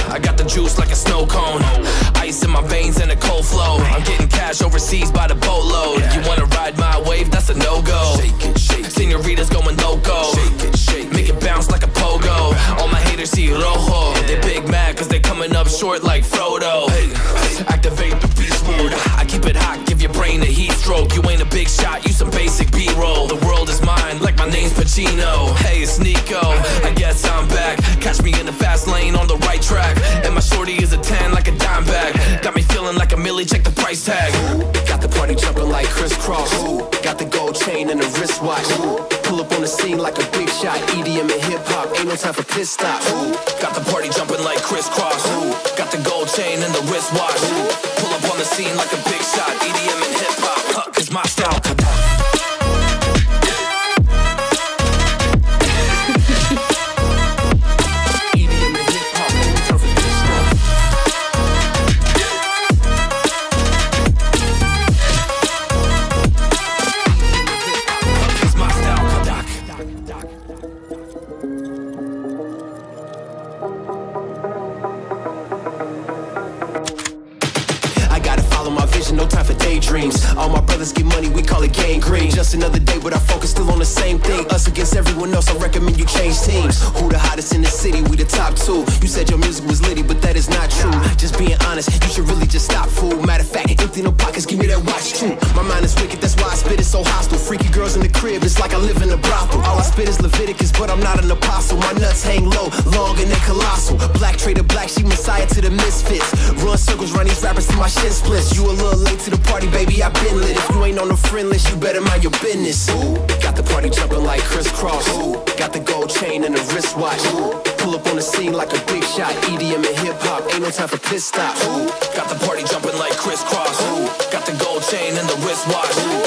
I got the juice like a snow cone, ice in my veins and a cold flow. I'm getting cash overseas by the boatload. You wanna ride my wave? That's a no-go. Senoritas going loco, make it bounce like a pogo. All my haters see rojo, they big mad cause they coming up short like Frodo. Activate the beast mode, I keep it hot, give your brain a heat stroke. You ain't a big shot, you some basic B-roll. The world is mine like my name's Pacino. Hey, it's Nico, I guess I'm back. Catch me in the fast lane on the right track. And my shorty is a 10 like a dime bag. Got me feeling like a milli, check the price tag. Ooh, got the party jumping like crisscross. Got the gold chain and a wristwatch. Pull up on the scene like a big shot. EDM and hip-hop, ain't no time for piss stop. Got the party jumping like crisscross. Got the gold chain and the wristwatch. Pull up on the scene like a big shot. EDM and hip-hop, huh, is my style. Kadak. No time for daydreams. All my brothers get money, we call it gangrene. Just another day with our focus still on the same thing. Us against everyone else, I recommend you change teams. Who the hottest in the city? We the top two. You said your music was litty, but that is not true. Just being honest, you should really just stop, fool. Matter of fact, empty no pockets, give me that watch too. My mind is wicked, that's why I spit it so hostile. Freaky girls in the crib, it's like I live in a brothel. All I spit is Leviticus, but I'm not an apostle. My nuts hang low, long and they're colossal. Black trader black, she messiah to the misfits. Run circles, run these rappers till my shit splits. You a little late to the party, baby, I've been lit. If you ain't on the friend list, you better mind your business. Ooh, got the party jumping like crisscross. Got the gold chain and the wristwatch. Pull up on the scene like a big shot. EDM and hip-hop, ain't no time for piss stop. Got the party jumping like crisscross. Got the gold chain and the wristwatch.